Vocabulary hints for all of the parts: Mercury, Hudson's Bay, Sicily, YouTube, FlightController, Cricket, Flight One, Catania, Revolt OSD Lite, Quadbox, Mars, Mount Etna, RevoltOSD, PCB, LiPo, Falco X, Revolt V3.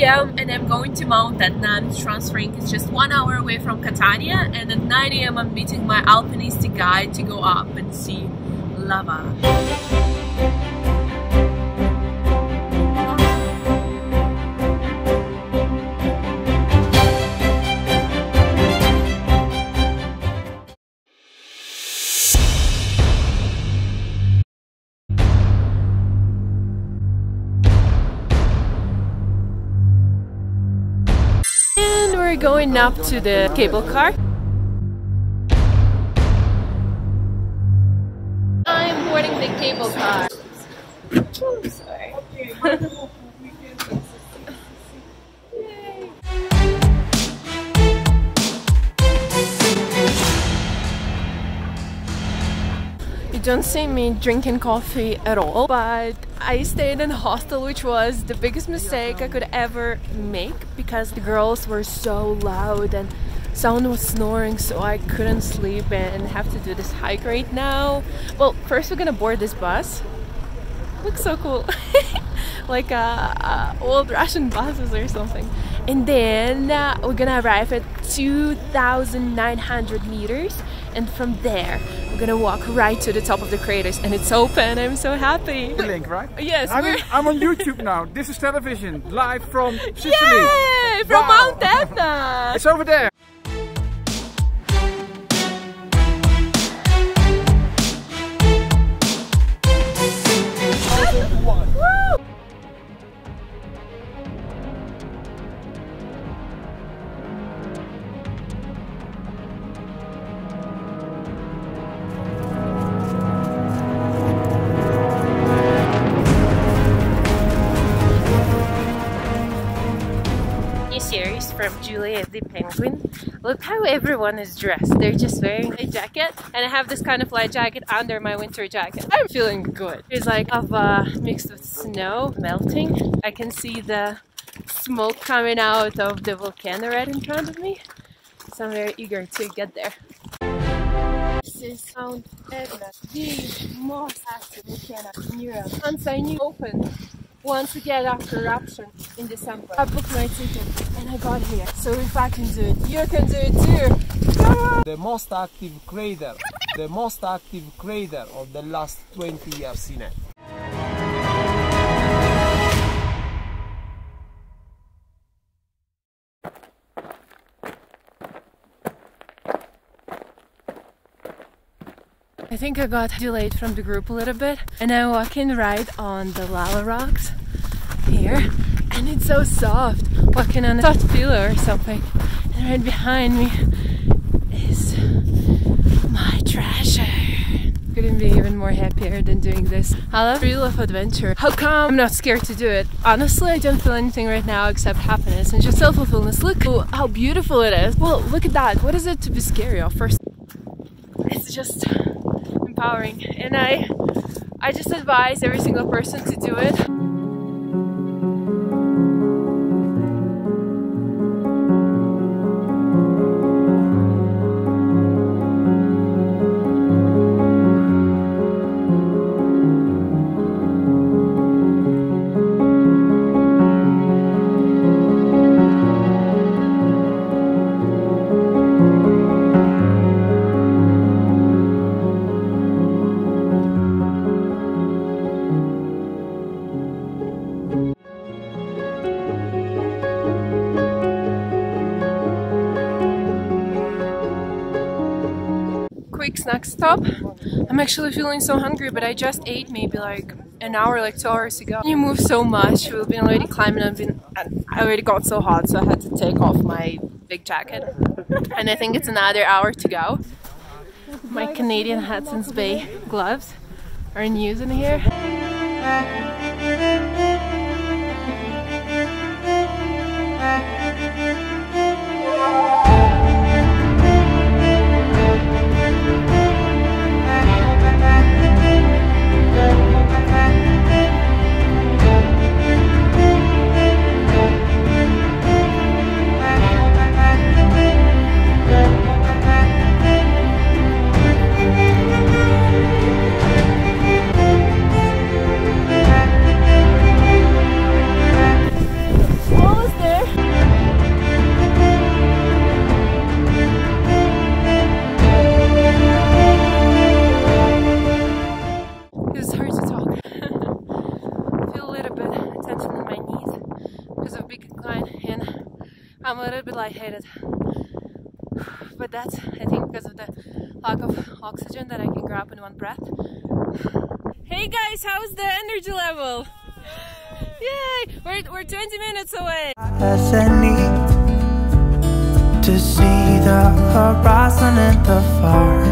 p.m. and I'm going to Mount Etna. I'm transferring. It's just 1 hour away from Catania, and at 9 a.m. I'm meeting my alpinistic guide to go up and see lava. We're going up to the cable car. I'm boarding the cable car. Oh, sorry. You don't see me drinking coffee at all, but I stayed in a hostel, which was the biggest mistake I could ever make because the girls were so loud and someone was snoring, so I couldn't sleep and have to do this hike right now. Well, first we're gonna board this bus. Looks so cool. Like old Russian buses or something. And then we're gonna arrive at 2,900 meters, and from there we're gonna walk right to the top of the craters, and it's open. I'm so happy. Link, right? Yes. I'm on YouTube now. This is television live from Sicily. Yay! From wow. Mount Etna. It's over there. From Julia the Penguin. Look how everyone is dressed. They're just wearing a jacket, and I have this kind of light jacket under my winter jacket. I'm feeling good. It's like lava mixed with snow melting. I can see the smoke coming out of the volcano right in front of me, so I'm very eager to get there. This is Mount Etna, the most active volcano in Europe. Once I knew opened. Once again after eruption in December. I booked my ticket and I got here. So if I can do it, you can do it too! Ah! The most active crater of the last 20 years in it. I think I got delayed from the group a little bit, and I'm walking right on the lava rocks here, and it's so soft, walking on a soft pillow or something, and right behind me is my treasure. Couldn't be even more happier than doing this. I love thrill of adventure. How come I'm not scared to do it? Honestly, I don't feel anything right now except happiness and just self-fulfillment. Look how beautiful it is. Well, look at that. What is it to be scary of? First, it's just empowering, and I just advise every single person to do it. Quick snack stop. I'm actually feeling so hungry, but I just ate maybe like an hour, like 2 hours ago. You move so much. We've been already climbing. I already got so hot, so I had to take off my big jacket. And I think it's another hour to go. My Canadian Hudson's Bay gloves are in use in here. I hate it. But that's, I think, because of the lack of oxygen that I can grab in one breath. Hey guys, how's the energy level? Yay! We're 20 minutes away. As I need to see the horizon and the far.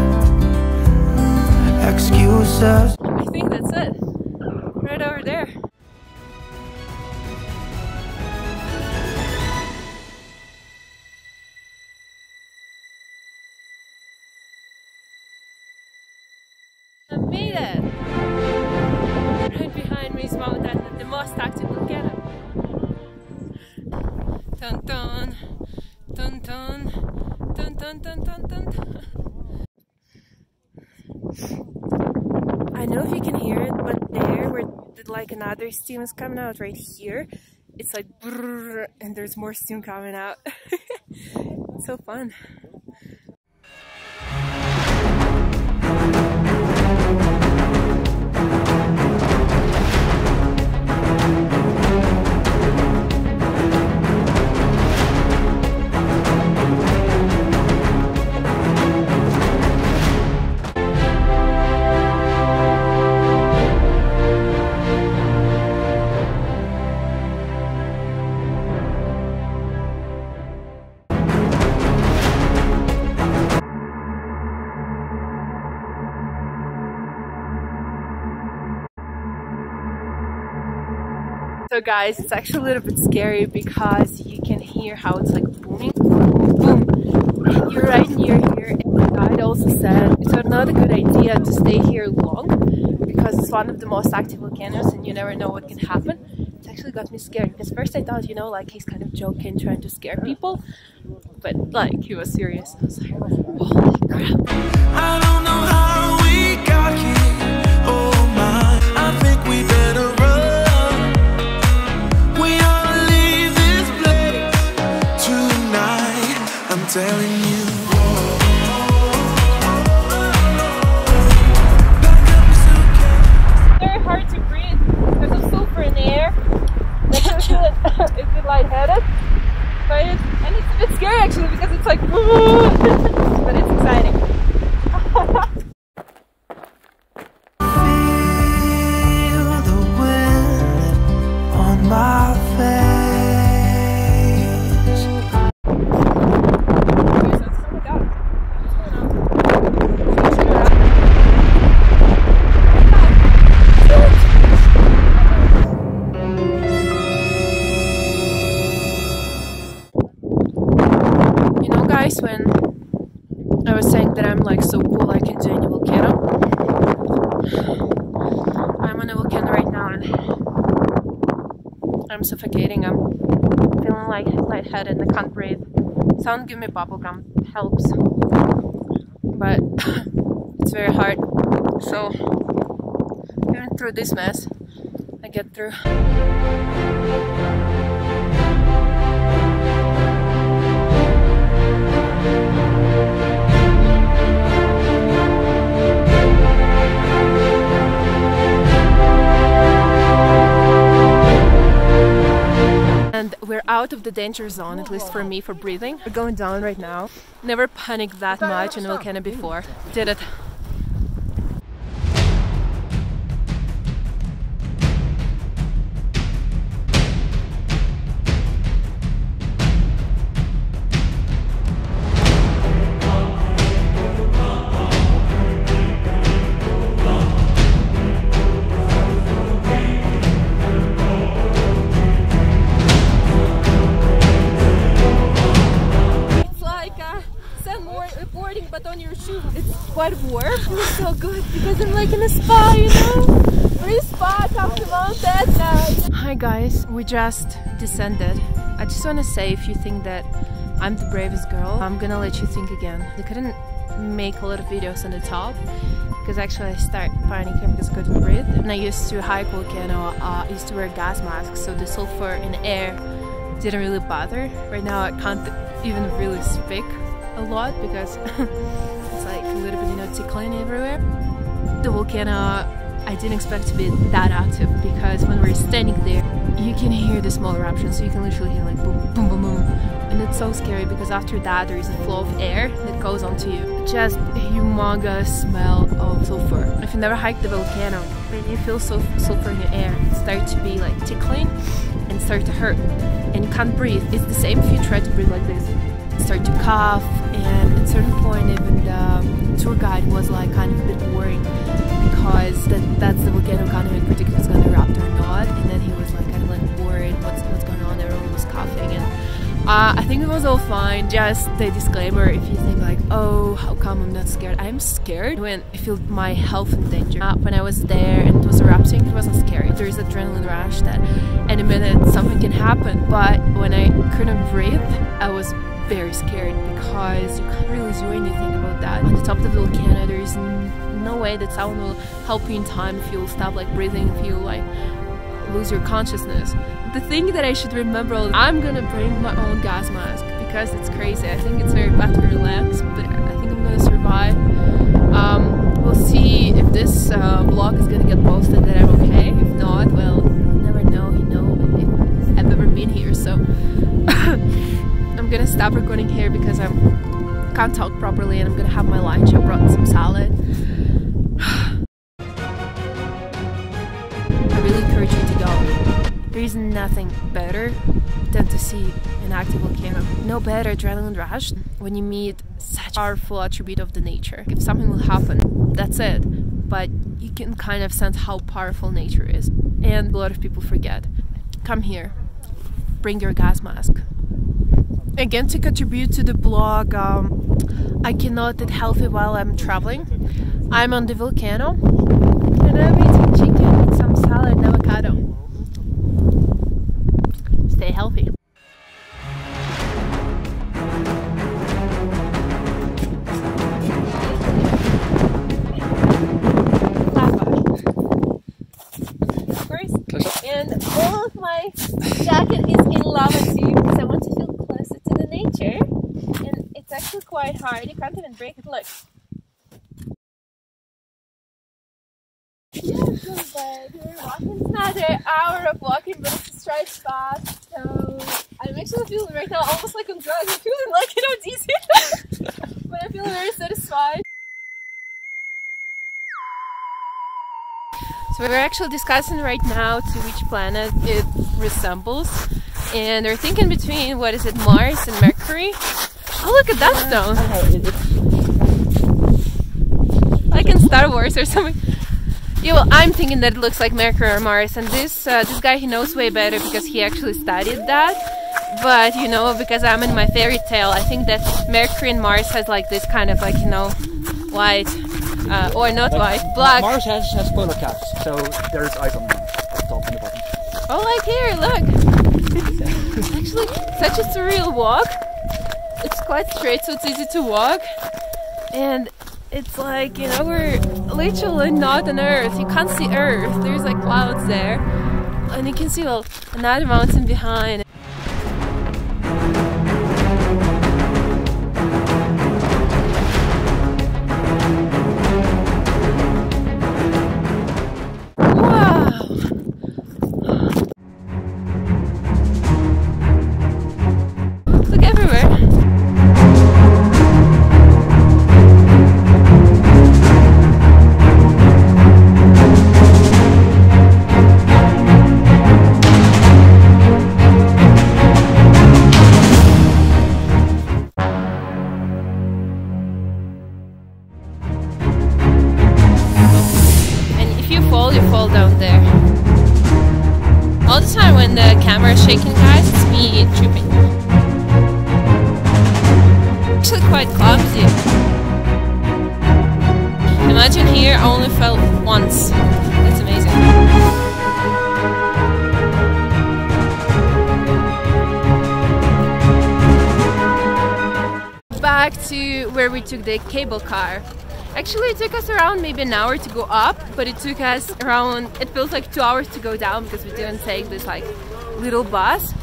Excuses. I think that's it. Right over there. I made it! Right behind me is Mount Etna, the most active volcano. Dun dun dun dun dun dun dun dun dun. I know if you can hear it, but there where like another steam is coming out right here, it's like brrr, and there's more steam coming out. It's so fun. So guys, it's actually a little bit scary because you can hear how it's like booming, boom, boom. You're right near here, and the guide also said it's not a good idea to stay here long because it's one of the most active volcanoes and you never know what can happen. It actually got me scared because first I thought, you know, like he's kind of joking, trying to scare people, but like he was serious. I was like, holy crap. I don't know how we got here, oh my, I think we better run. Telling you, it's very hard to breathe because I'm super in the air. It's a bit lightheaded, but it's a bit scary actually because it's like, but it's exciting. Feel the wind on my face. When I was saying that I'm like so cool, I can do any volcano. I'm on a volcano right now and I'm suffocating. I'm feeling like lightheaded and I can't breathe. Someone give me bubblegum, helps, but it's very hard. So even through this mess, I get through. And we're out of the danger zone, at least for me, for breathing. We're going down right now. Never panicked that much in a volcano before. Did it. Hi guys, we just descended. I just want to say, if you think that I'm the bravest girl, I'm gonna let you think again. I couldn't make a lot of videos on the top because actually I started panicking because I couldn't breathe. And I used to hike volcano, I used to wear gas masks, so the sulfur in the air didn't really bother. Right now I can't even really speak a lot because it's like a little bit, you know, tickling everywhere. The volcano I didn't expect to be that active, because when we're standing there, you can hear the small eruption, so you can literally hear like boom, boom, boom, boom. And it's so scary, because after that there is a flow of air that goes onto you. Just a humongous smell of sulfur. If you never hiked the volcano, when you feel sulfur in your air, it starts to be like tickling and start to hurt. And you can't breathe. It's the same if you try to breathe like this. You start to cough, and at a certain point even the tour guide was like kind of a bit worried, because that's the volcano kind of in particular is going to erupt or not. And then he was like kind of like worried what's going on. Everyone was coughing, and I think it was all fine. Just the disclaimer, if you think like, oh, how come I'm not scared? I'm scared when I feel my health in danger. When I was there and it was erupting, it wasn't scary. There is adrenaline rush that any minute something can happen. But when I couldn't breathe, I was very scared, because you can't really do anything about that. On the top of the volcano, there is no way that someone will help you in time if you'll stop like breathing, if you like lose your consciousness. The thing that I should remember, I'm gonna bring my own gas mask, because it's crazy. I think it's very bad for your lungs, but I think I'm gonna survive. We'll see if this vlog is gonna get posted that I'm okay. If not, well, I'll never know, you know, if I've ever been here. So I'm gonna stop recording here, because I can't talk properly, and I'm gonna have my lunch. I brought some salad. I really encourage you to go. There is nothing better than to see an active volcano. No better adrenaline rush when you meet such a powerful attribute of the nature. If something will happen, that's it. But you can kind of sense how powerful nature is. And a lot of people forget. Come here. Bring your gas mask. Again, to contribute to the blog, I cannot eat healthy while I'm traveling. I'm on the volcano. And I'm eating chicken with some salad and avocado. Stay healthy. Of course. And all of my jacket is in lava too, because I want to feel closer to the nature. And it's actually quite hard. You can't even break it. Look. Yeah, it's not bad. We're walking. It's another hour of walking, but it's a straight fast. So I'm actually feeling right now almost like I'm drugs. I'm feeling like, you know, dizzy, but I'm feeling very satisfied. So we're actually discussing right now to which planet it resembles, and we're thinking between, what is it, Mars and Mercury. Oh, look at that stone! Like in Star Wars or something. Yeah, well, I'm thinking that it looks like Mercury or Mars, and this guy, he knows way better, because he actually studied that. But, you know, because I'm in my fairy tale, I think that Mercury and Mars has like this kind of like, you know, white, or not white, black. Mars has polar caps, so there's ice on the top and the bottom. Oh, like here, look! It's actually such a surreal walk. It's quite straight, so it's easy to walk. And it's like, you know, we're literally not on Earth. You can't see Earth. There's like clouds there. And you can see, well, another mountain behind. Shaking, guys, it's me tripping. Actually quite clumsy. Imagine here I only fell once. That's amazing. Back to where we took the cable car. Actually, it took us around maybe an hour to go up, but it took us around, it feels like 2 hours to go down, because we didn't take this like little bus.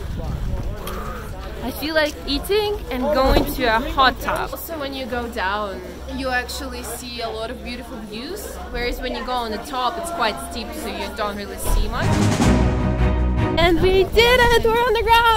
I feel like eating and going to a hot tub. Also, when you go down, you actually see a lot of beautiful views, whereas when you go on the top it's quite steep, so you don't really see much. And we did it! We're on the ground!